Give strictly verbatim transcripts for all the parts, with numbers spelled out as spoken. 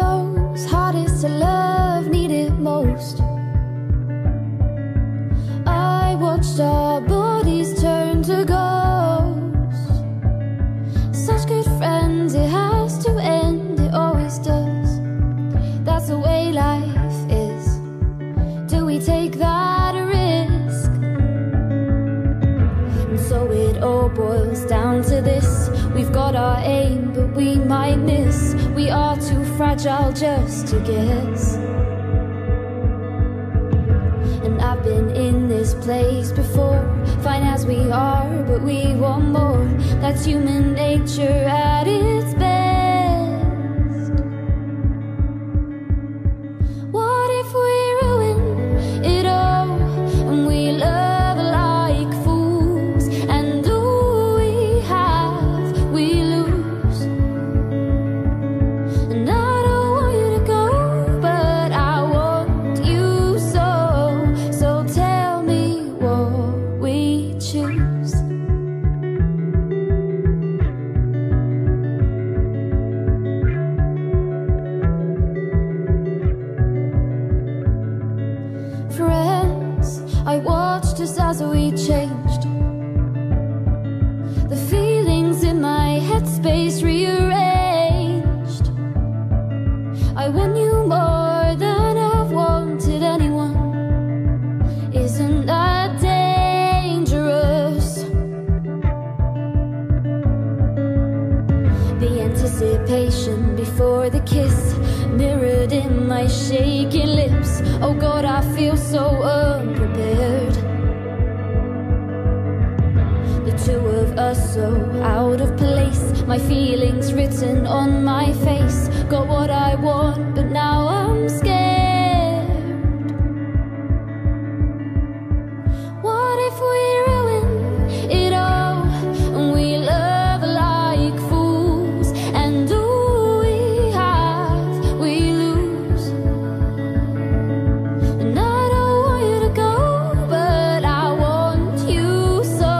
those hardest to love needed most. I watched our bodies turn to ghosts. Such good friends, it has to end, it always does. That's the way life is. Do we take that risk? And so it all boils down to this. We've got our aim, but we might miss. We are too fragile just to guess. And I've been in this place before, fine as we are, but we want more. That's human nature at its best. What if we ruin it all and we love? As we changed, the feelings in my headspace rearranged. I want you more than I've wanted anyone. Isn't that dangerous? The anticipation before the kiss mirrored in my shaking lips. Oh God, I feel so unprepared. Two of us so out of place, my feelings written on my face. Got what I want, but now I'm scared. What if we ruin it all and we love like fools, and all we have we lose? And I don't want you to go, but I want you so.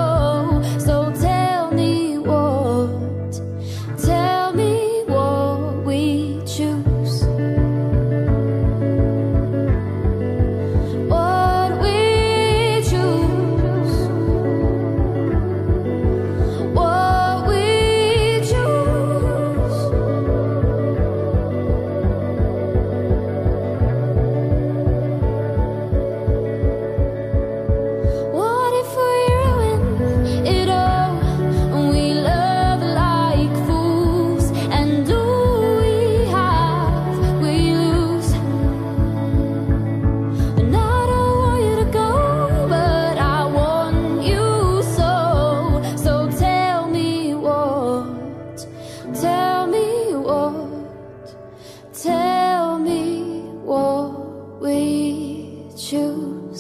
Choose.